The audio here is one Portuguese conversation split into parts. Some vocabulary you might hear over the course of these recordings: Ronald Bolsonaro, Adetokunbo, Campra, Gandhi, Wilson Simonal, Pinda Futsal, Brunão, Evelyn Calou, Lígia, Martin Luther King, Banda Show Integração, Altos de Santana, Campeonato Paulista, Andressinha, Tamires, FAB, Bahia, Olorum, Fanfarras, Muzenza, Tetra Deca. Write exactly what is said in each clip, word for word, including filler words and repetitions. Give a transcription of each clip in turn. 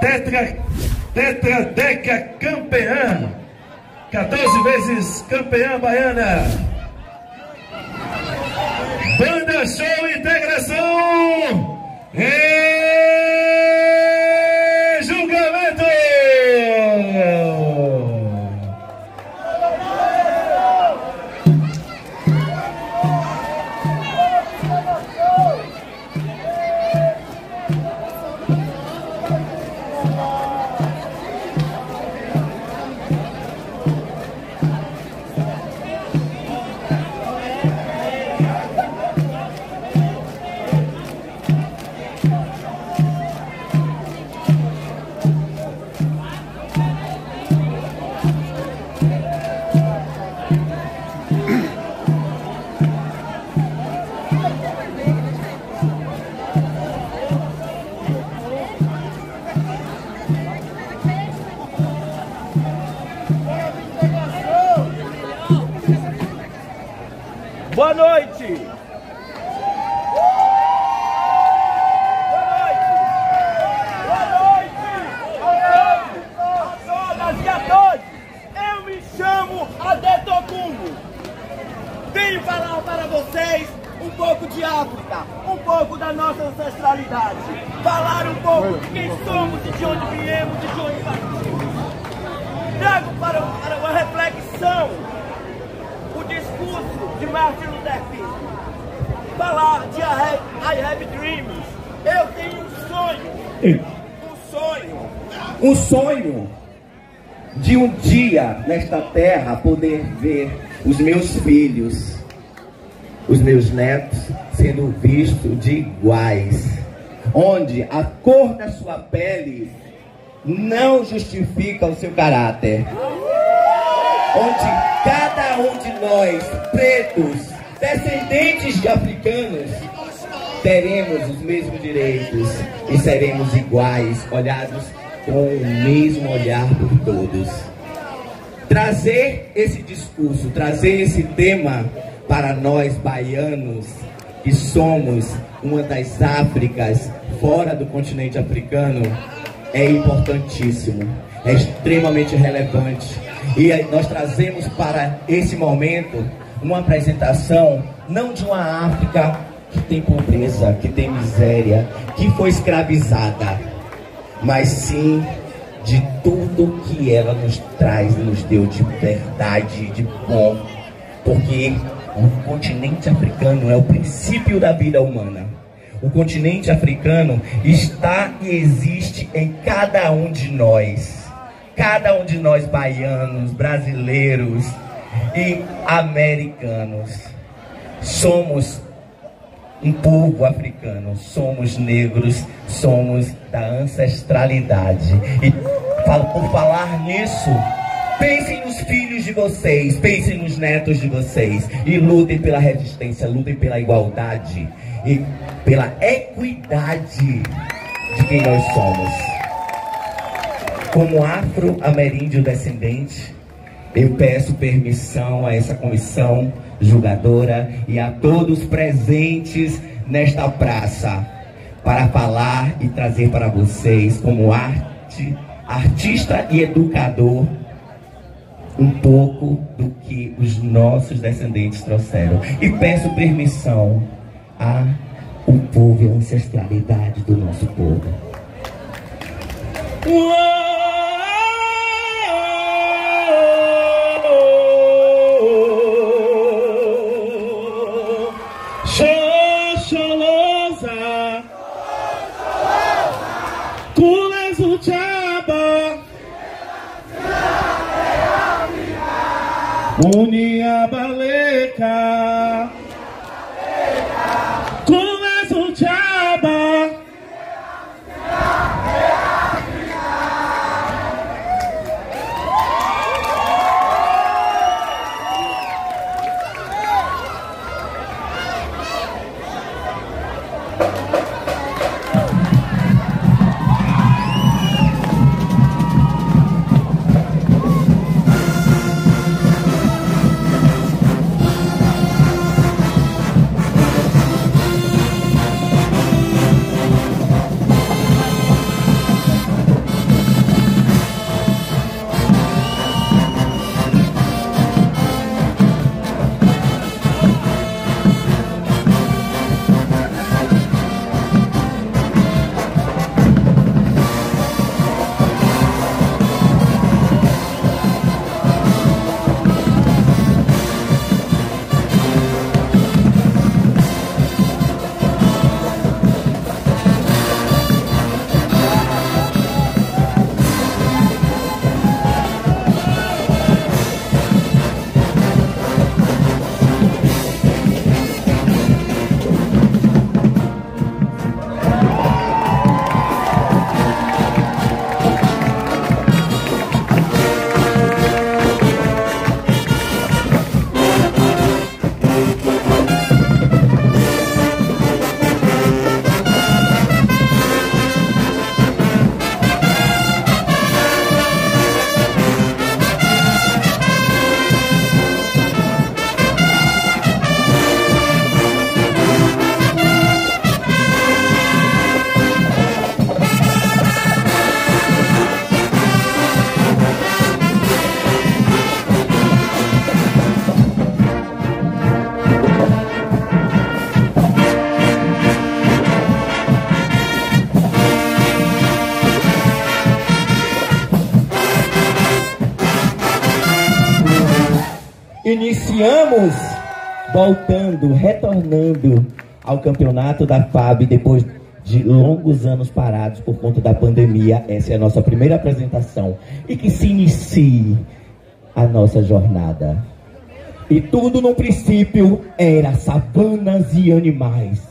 Tetra, Tetra Deca campeã, quatorze vezes campeã baiana. Banda Show Integração e Julgamento. Boa noite! Boa noite! Boa noite! A todas e a todos! Eu me chamo Adetokunbo. Venho falar para vocês um pouco de África, um pouco da nossa ancestralidade. Falar um pouco de quem somos e de onde viemos e de onde partimos. Trago para, para uma reflexão de Martin Luther King, falar de I have, I have dreams. Eu tenho um sonho, um sonho, um sonho de um dia nesta terra poder ver os meus filhos, os meus netos sendo vistos de iguais, onde a cor da sua pele não justifica o seu caráter. Onde cada um de nós, pretos, descendentes de africanos, teremos os mesmos direitos e seremos iguais, olhados com o mesmo olhar por todos. Trazer esse discurso, trazer esse tema para nós baianos, que somos uma das Áfricas fora do continente africano, é importantíssimo, é extremamente relevante. E nós trazemos para esse momento uma apresentação não de uma África que tem pobreza, que tem miséria, que foi escravizada, mas sim de tudo que ela nos traz, nos deu de verdade, de bom, porque o continente africano é o princípio da vida humana. O continente africano está e existe em cada um de nós. Cada um de nós, baianos, brasileiros e americanos, somos um povo africano, somos negros, somos da ancestralidade. E por falar nisso, pensem nos filhos de vocês, pensem nos netos de vocês e lutem pela resistência, lutem pela igualdade e pela equidade de quem nós somos. Como afro-ameríndio descendente, eu peço permissão a essa comissão julgadora e a todos presentes nesta praça para falar e trazer para vocês, como arte, artista e educador, um pouco do que os nossos descendentes trouxeram. E peço permissão ao povo e à ancestralidade do nosso povo. Uou! Unia baleca, começa o chaba. Iniciamos voltando, retornando ao campeonato da F A B depois de longos anos parados por conta da pandemia. Essa é a nossa primeira apresentação e que se inicie a nossa jornada. E tudo no princípio era savanas e animais.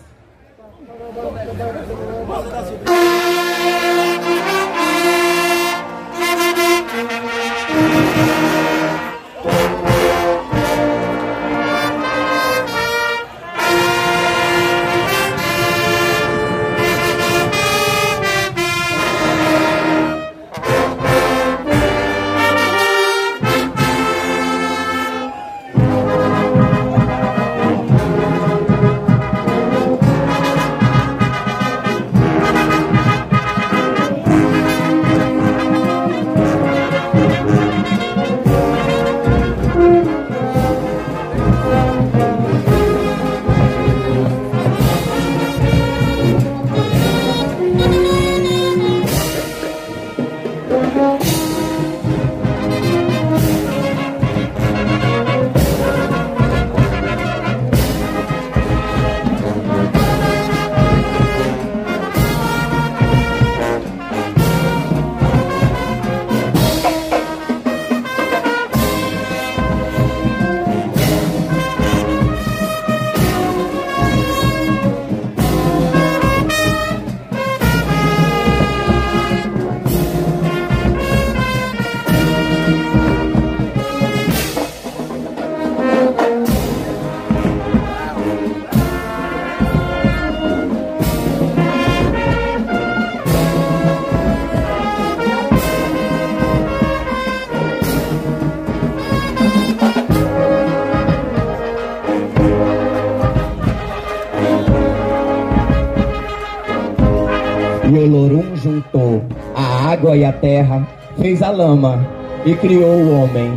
E Olorum juntou a água e a terra, fez a lama e criou o homem.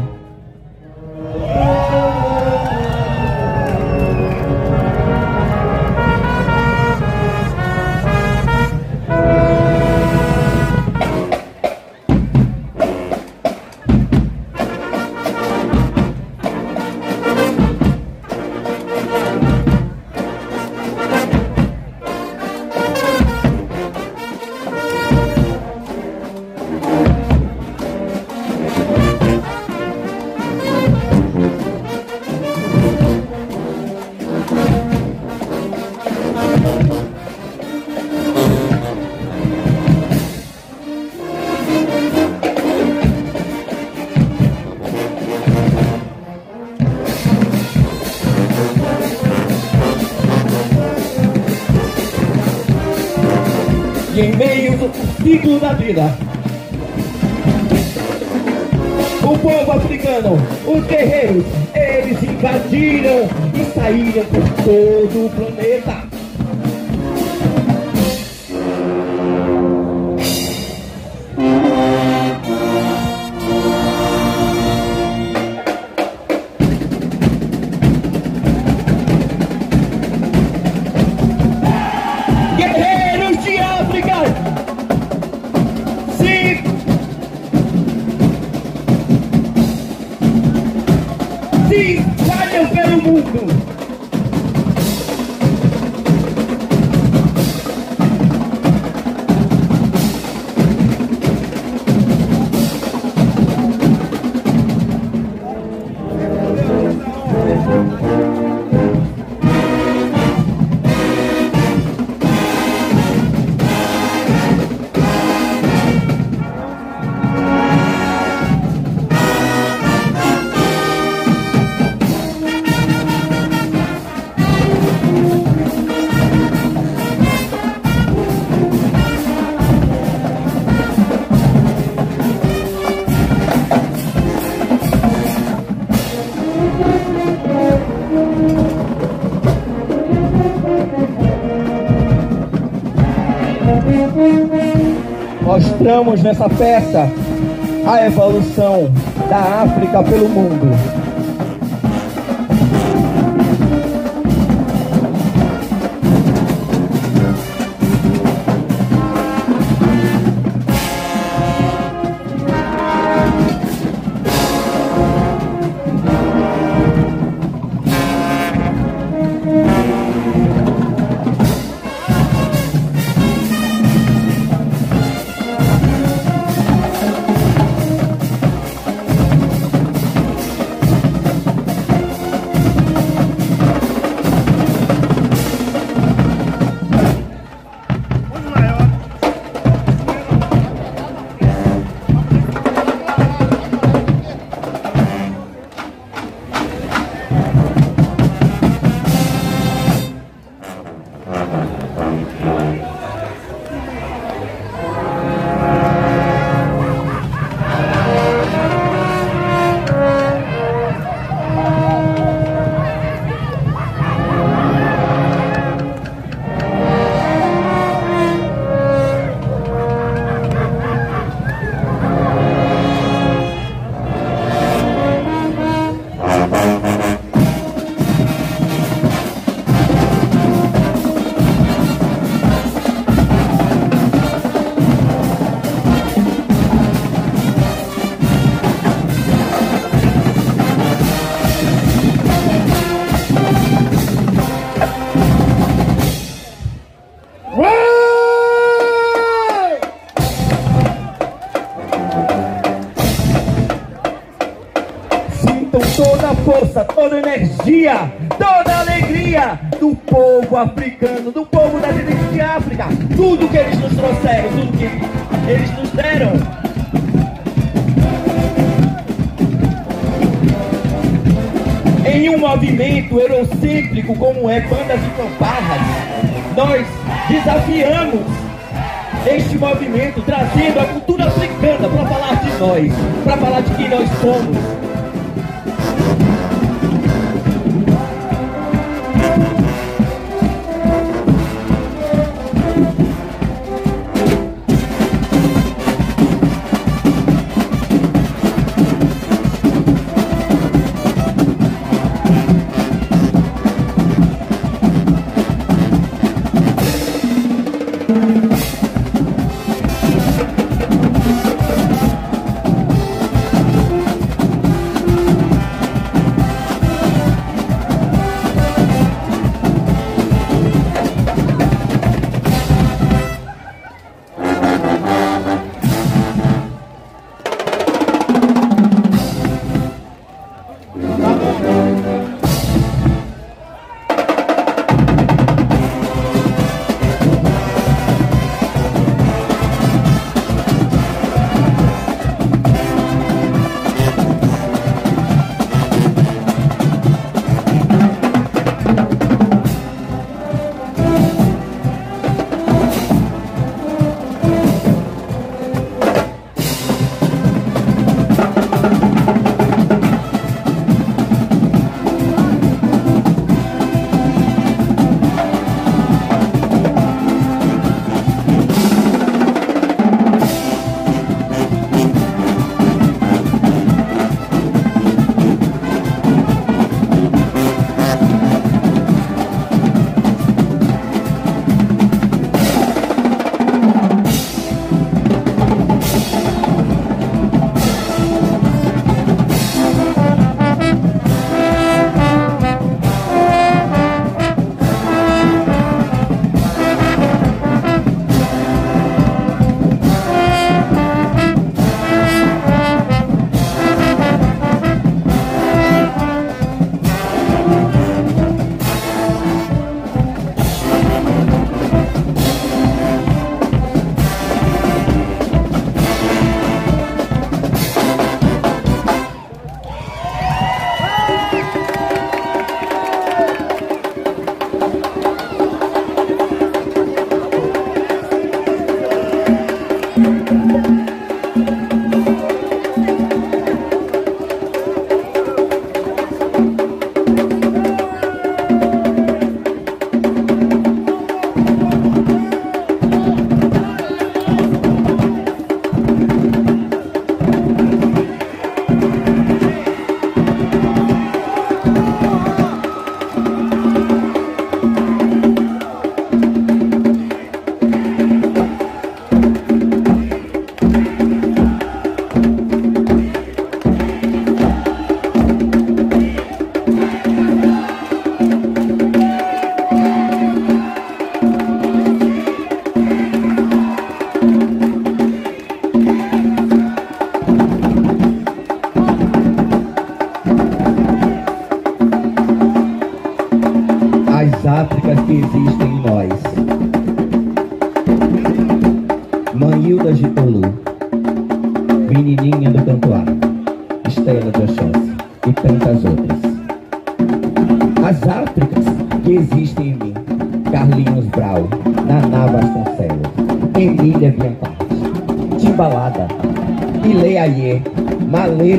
E em meio do ciclo da vida, o povo africano, os guerreiros, eles invadiram e saíram por todo o planeta. Mostramos nessa peça a evolução da África pelo mundo. força, toda energia, toda alegria do povo africano, do povo da gente de África. Tudo que eles nos trouxeram, tudo que eles nos deram. Em um movimento eurocêntrico como é bandas de fanfarras, nós desafiamos este movimento, trazendo a cultura africana para falar de nós, para falar de quem nós somos.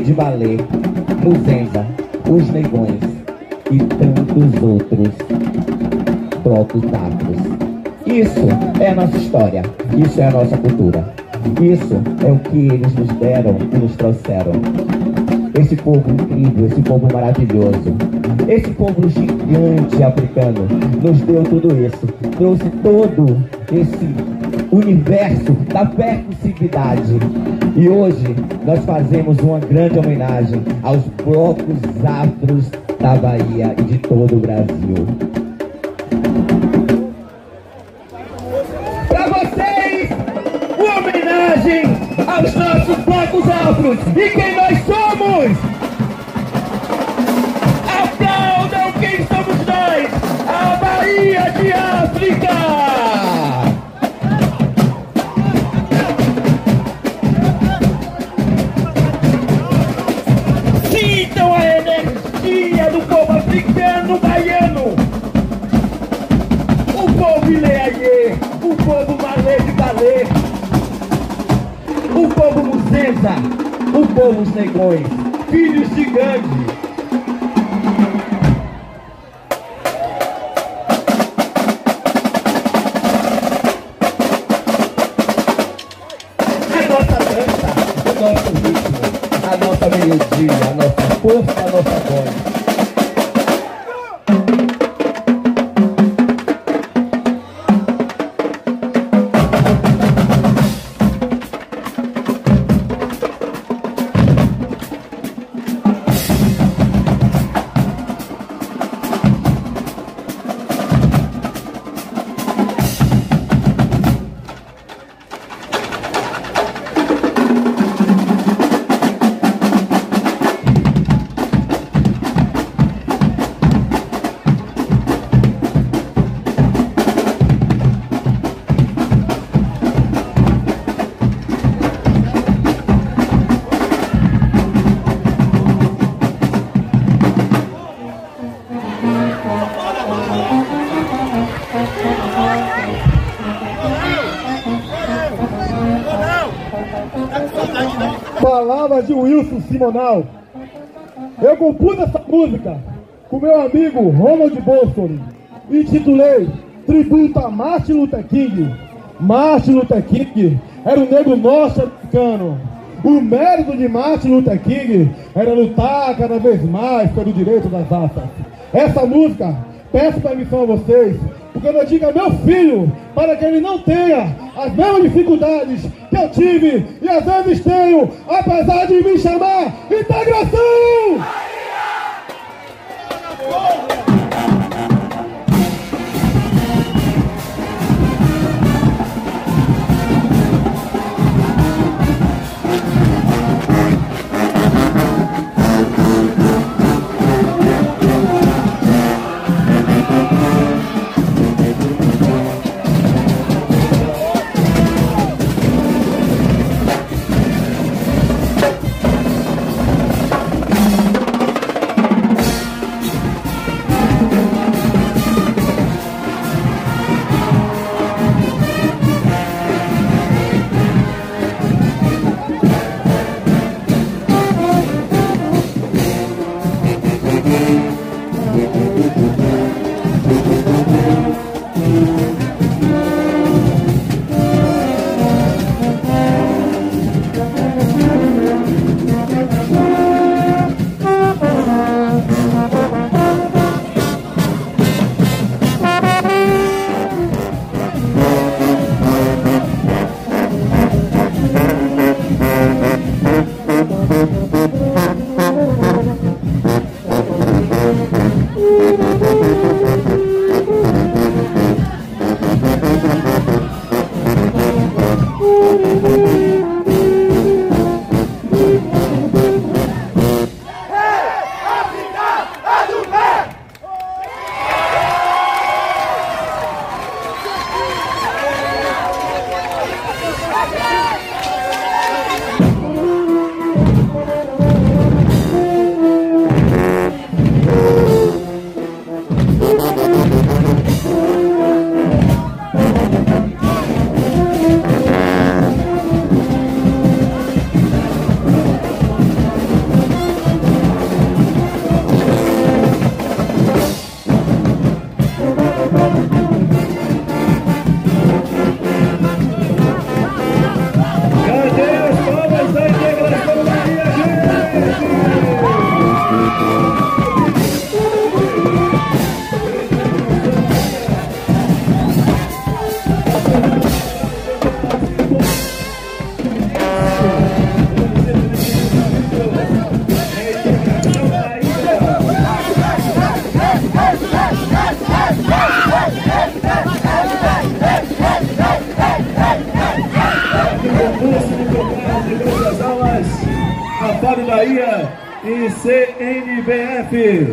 De Balé, Muzenza, Os Negões e tantos outros prototápicos. Isso é a nossa história, isso é a nossa cultura, isso é o que eles nos deram e nos trouxeram. Esse povo incrível, esse povo maravilhoso, esse povo gigante africano nos deu tudo isso, trouxe todo esse universo da percussividade. E hoje nós fazemos uma grande homenagem aos blocos afros da Bahia e de todo o Brasil. Para vocês, uma homenagem aos nossos blocos afros e quem nós somos! o povo muzenza, o povo cegões, filhos de Gandhi. A nossa dança, o nosso ritmo, a nossa melodia, a nossa força, a nossa voz. Palavras de Wilson Simonal. Eu compus essa música com meu amigo Ronald Bolsonaro e titulei Tributo a Martin Luther King. Martin Luther King era um negro norte-americano. O mérito de Martin Luther King era lutar cada vez mais pelo direito das raças. Essa música, peço permissão a vocês, porque eu digo a meu filho, para que ele não tenha as mesmas dificuldades que eu tive e às vezes tenho, apesar de me chamar integração! Fora da I A e C N B F.